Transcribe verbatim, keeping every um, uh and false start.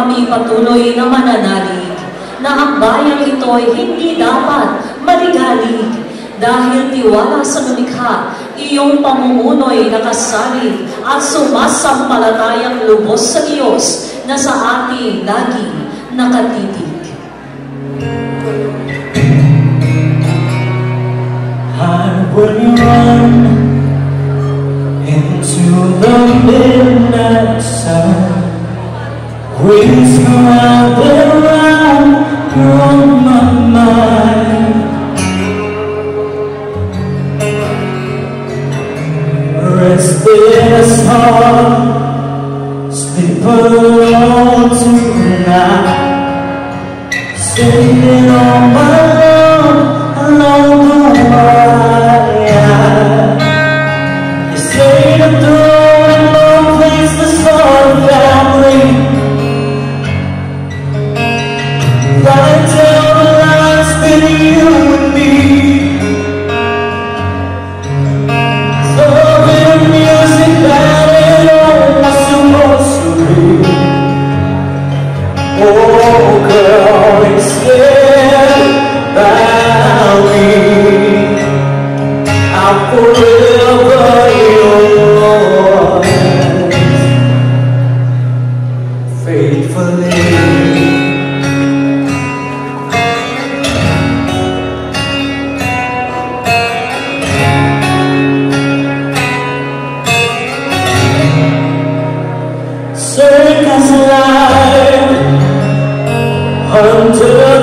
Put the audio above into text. Kami patuloy na mananalig na ang bayang ito'y hindi dapat maligalig dahil tiwala sa lumikha, iyong pamumuno'y nakasalig at sumasampalatayang lubos sa Diyos na sa ating laging nakatitig. I will run into the midnight sun. Waves round and round on my mind. Restless heart, sleep alone tonight. Standing on my own, along the wire. You say the door and no place to start without me. Circus life, hunter.